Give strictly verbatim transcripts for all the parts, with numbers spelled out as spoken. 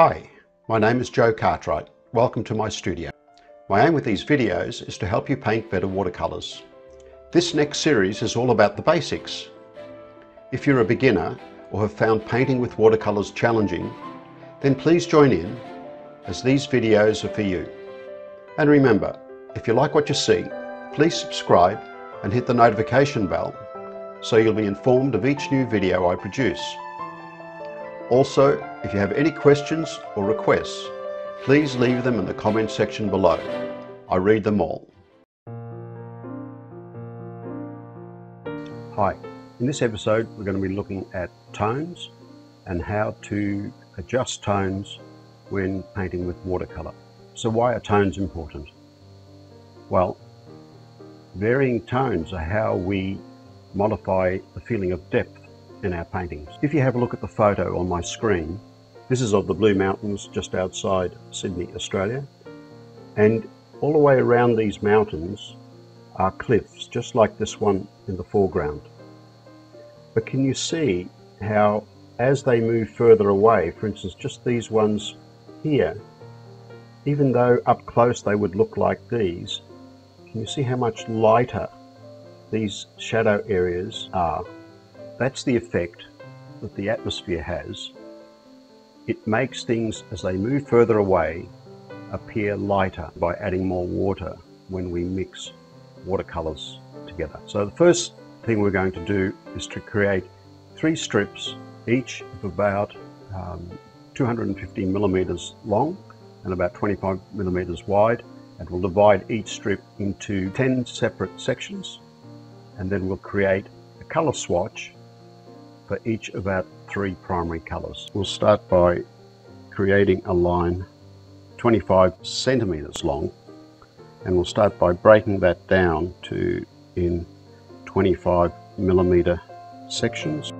Hi, my name is Joe Cartwright. Welcome to my studio. My aim with these videos is to help you paint better watercolors. This next series is all about the basics. If you're a beginner or have found painting with watercolors challenging, then please join in, as these videos are for you. And remember, if you like what you see, please subscribe and hit the notification bell so you'll be informed of each new video I produce. Also, if you have any questions or requests, please leave them in the comment section below. I read them all. Hi, in this episode we're going to be looking at tones and how to adjust tones when painting with watercolor. So why are tones important? Well, varying tones are how we modify the feeling of depth in our paintings. If you have a look at the photo on my screen, this is of the Blue Mountains just outside Sydney, Australia. And all the way around these mountains are cliffs, just like this one in the foreground. But can you see how as they move further away, for instance, just these ones here, even though up close they would look like these, can you see how much lighter these shadow areas are? That's the effect that the atmosphere has. It makes things, as they move further away, appear lighter by adding more water when we mix watercolors together. So the first thing we're going to do is to create three strips, each of about um, two hundred fifty millimeters long and about twenty-five millimeters wide, and we'll divide each strip into ten separate sections, and then we'll create a color swatch for each of our three primary colors. We'll start by creating a line twenty-five centimeters long, and we'll start by breaking that down to in twenty-five millimeter sections.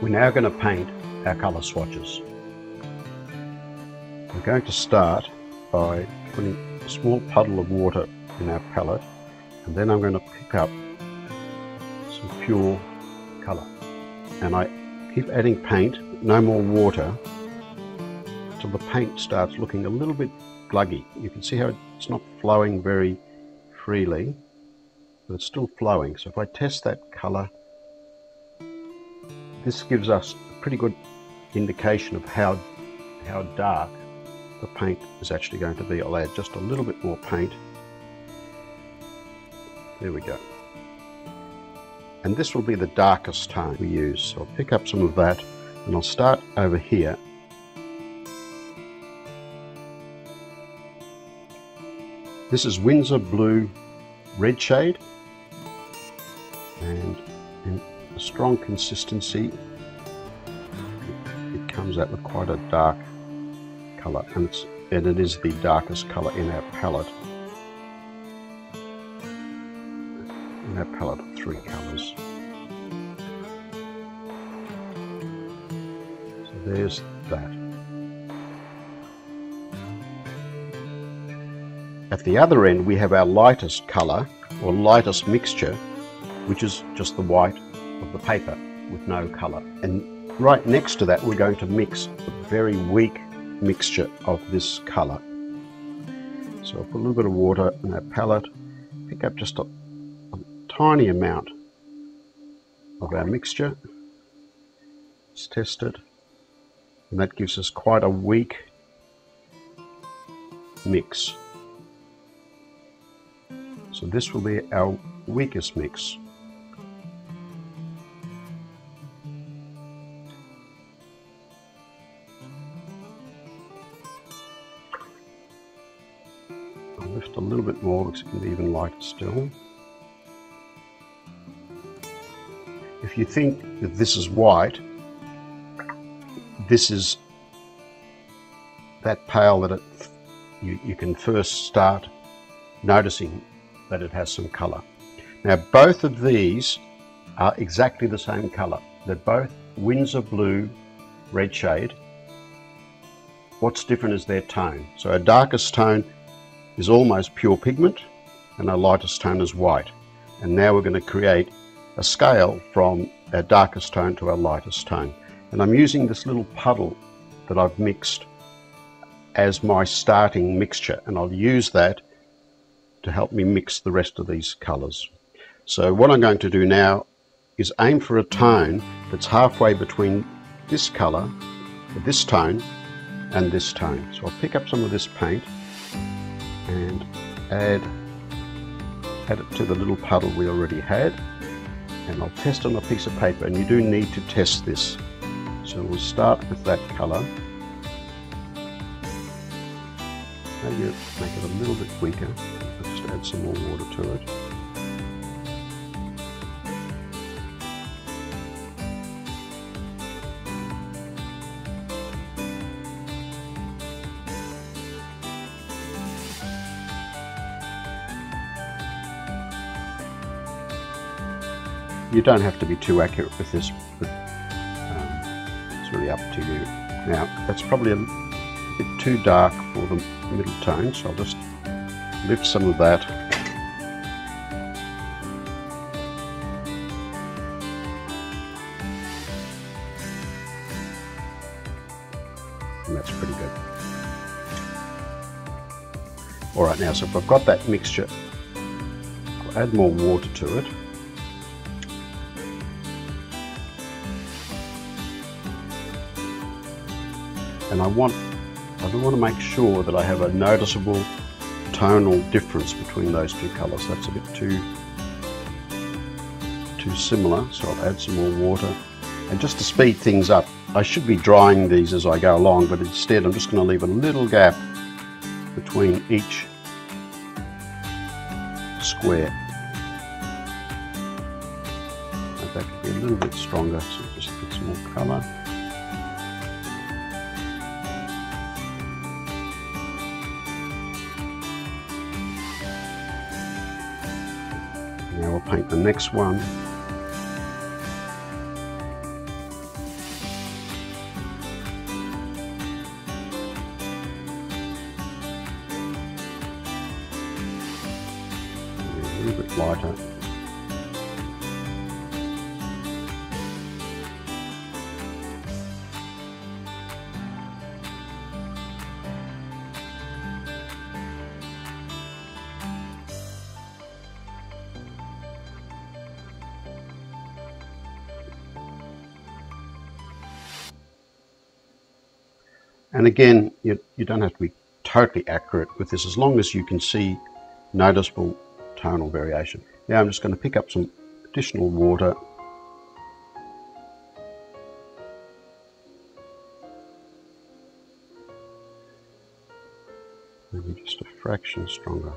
We're now going to paint our colour swatches. We're going to start by putting a small puddle of water in our palette, and then I'm going to pick up some pure colour. And I keep adding paint, no more water, till the paint starts looking a little bit gluggy. You can see how it's not flowing very freely, but it's still flowing. So if I test that colour, this gives us a pretty good indication of how, how dark the paint is actually going to be. I'll add just a little bit more paint. There we go. And this will be the darkest tone we use. So I'll pick up some of that, and I'll start over here. This is Winsor Blue Red Shade. And in strong consistency, it comes out with quite a dark color, and, it's, and it is the darkest color in our palette in our palette of three colors. So there's that. At the other end we have our lightest color, or lightest mixture, which is just the white of the paper with no colour. And right next to that we're going to mix a very weak mixture of this colour. So I'll put a little bit of water in our palette, pick up just a, a tiny amount of our mixture. Let's test it. And that gives us quite a weak mix. So this will be our weakest mix. I'll lift a little bit more because it can be even lighter still. If you think that this is white, this is that pale that it, you, you can first start noticing that it has some colour. Now both of these are exactly the same colour. They're both Winsor Blue Red Shade. What's different is their tone. So our darkest tone is almost pure pigment and our lightest tone is white. And now we're going to create a scale from our darkest tone to our lightest tone. And I'm using this little puddle that I've mixed as my starting mixture, and I'll use that to help me mix the rest of these colours. So what I'm going to do now is aim for a tone that's halfway between this colour, this tone, and this tone. So I'll pick up some of this paint and add, add it to the little puddle we already had. And I'll test on a piece of paper, and you do need to test this. So we'll start with that colour. Maybe make it a little bit weaker. I'll just add some more water to it. You don't have to be too accurate with this, but um, it's really up to you. Now, that's probably a bit too dark for the middle tone, so I'll just lift some of that. And that's pretty good. All right, now, so if I've got that mixture, I'll add more water to it. And I want, I want to make sure that I have a noticeable tonal difference between those two colours. That's a bit too, too similar, so I'll add some more water. And just to speed things up, I should be drying these as I go along, but instead I'm just going to leave a little gap between each square. And that could be a little bit stronger, so just get some more colour. Now we'll paint the next one. A little bit lighter. And again, you, you don't have to be totally accurate with this, as long as you can see noticeable tonal variation. Now I'm just going to pick up some additional water. Maybe just a fraction stronger.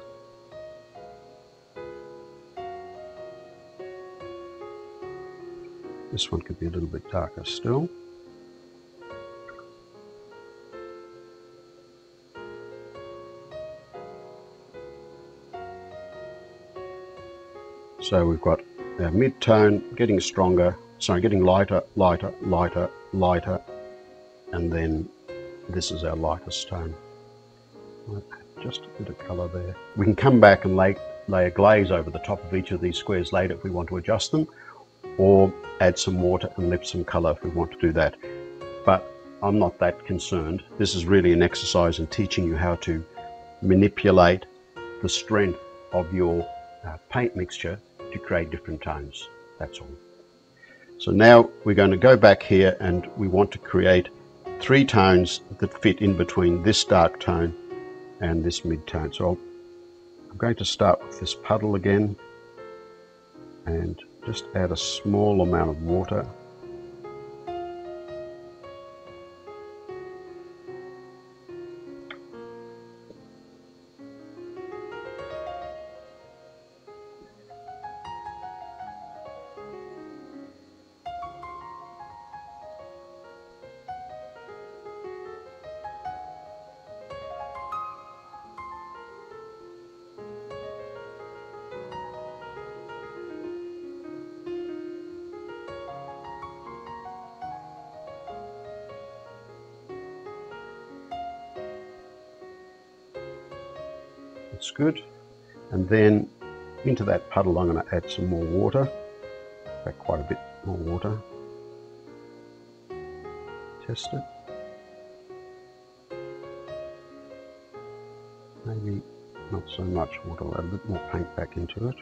This one could be a little bit darker still. So we've got our mid-tone getting stronger, sorry, getting lighter, lighter, lighter, lighter, and then this is our lightest tone. Just a bit of colour there. We can come back and lay, lay a glaze over the top of each of these squares later if we want to adjust them, or add some water and lift some colour if we want to do that. But I'm not that concerned. This is really an exercise in teaching you how to manipulate the strength of your uh, paint mixture to create different tones, that's all. So now we're going to go back here and we want to create three tones that fit in between this dark tone and this mid tone. So I'll I'm going to start with this puddle again and just add a small amount of water. That's good. And then into that puddle I'm going to add some more water, in fact quite a bit more water. Test it. Maybe not so much water, we'll add a bit more paint back into it.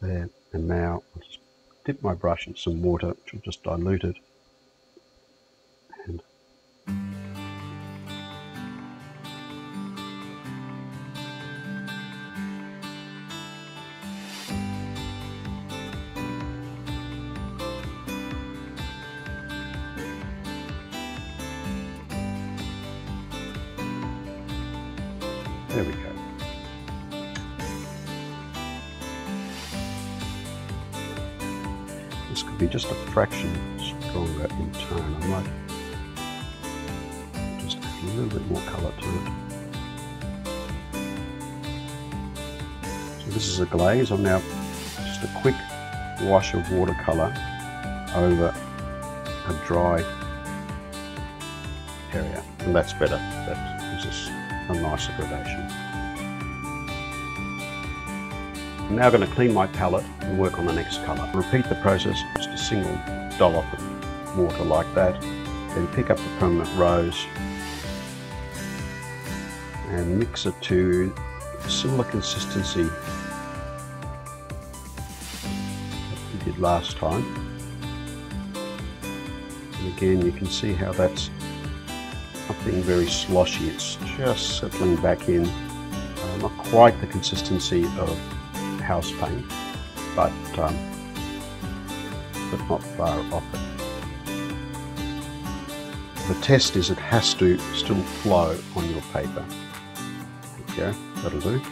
There, and now I'll just dip my brush in some water, which will just dilute it. And there we go. This could be just a fraction stronger in tone. I might just add a little bit more colour to it. So this is a glaze. I'm now just a quick wash of watercolour over a dry area. And that's better. That gives us a nicer gradation. I'm now going to clean my palette and work on the next colour. Repeat the process, just a single dollop of water like that, then pick up the permanent rose and mix it to a similar consistency that we did last time. And again, you can see how that's not being very sloshy, it's just settling back in, uh, not quite the consistency of house paint, but, um, but not far off it. The test is it has to still flow on your paper. There you go, that'll do.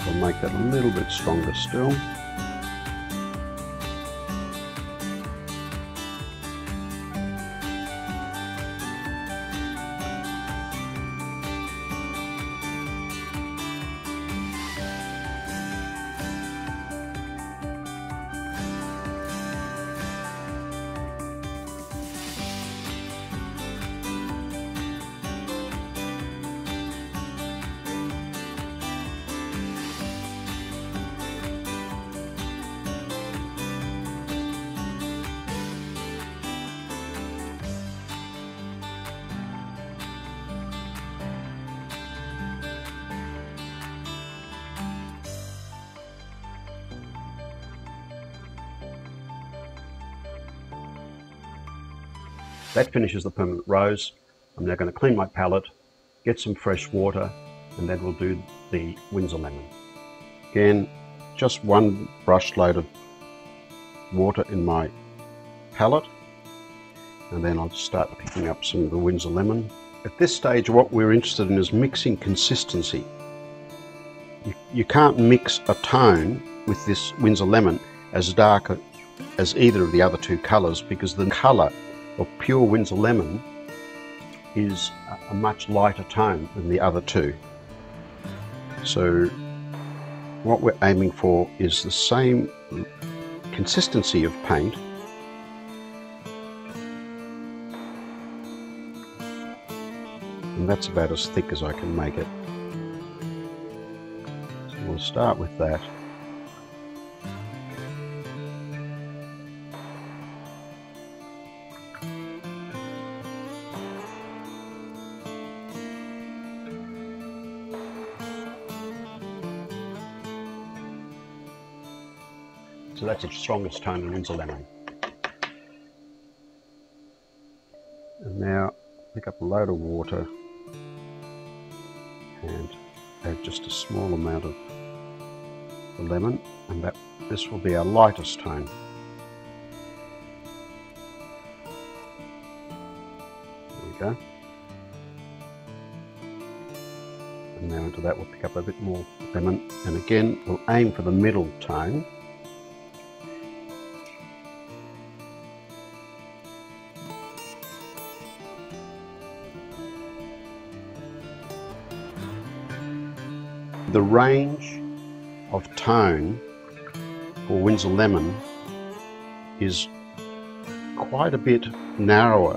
I'll make that a little bit stronger still. That finishes the permanent rose. I'm now going to clean my palette, get some fresh water, and then we'll do the Winsor Lemon. Again, just one brush load of water in my palette, and then I'll start picking up some of the Winsor Lemon. At this stage, what we're interested in is mixing consistency. You, you can't mix a tone with this Winsor Lemon as dark as either of the other two colours, because the colour of pure Winsor Lemon is a much lighter tone than the other two. So what we're aiming for is the same consistency of paint and that's about as thick as I can make it. So we'll start with that. So that's the strongest tone in Winsor Lemon. And now pick up a load of water and add just a small amount of the lemon, and that this will be our lightest tone. There we go. And now into that we'll pick up a bit more lemon, and again we'll aim for the middle tone. The range of tone for Winsor Lemon is quite a bit narrower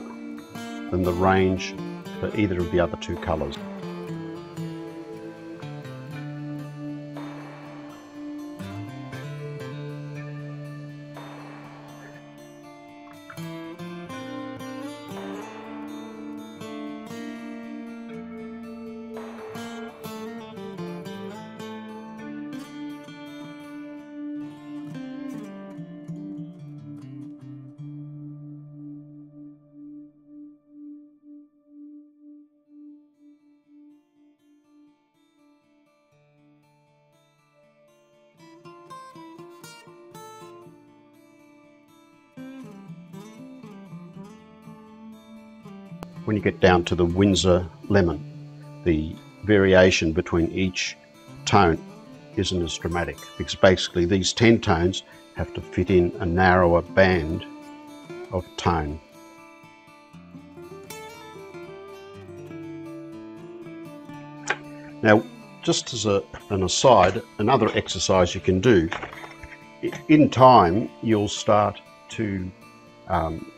than the range for either of the other two colours. When you get down to the Winsor Lemon, the variation between each tone isn't as dramatic, because basically these ten tones have to fit in a narrower band of tone. Now, just as a, an aside, another exercise you can do, in time you'll start to um,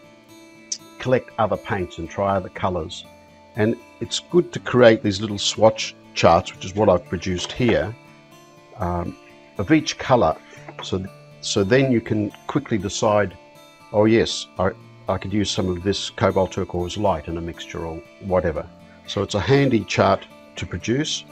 collect other paints and try other colours, and it's good to create these little swatch charts, which is what I've produced here, um, of each colour, so so then you can quickly decide, oh yes, I, I could use some of this cobalt turquoise light in a mixture or whatever. So it's a handy chart to produce.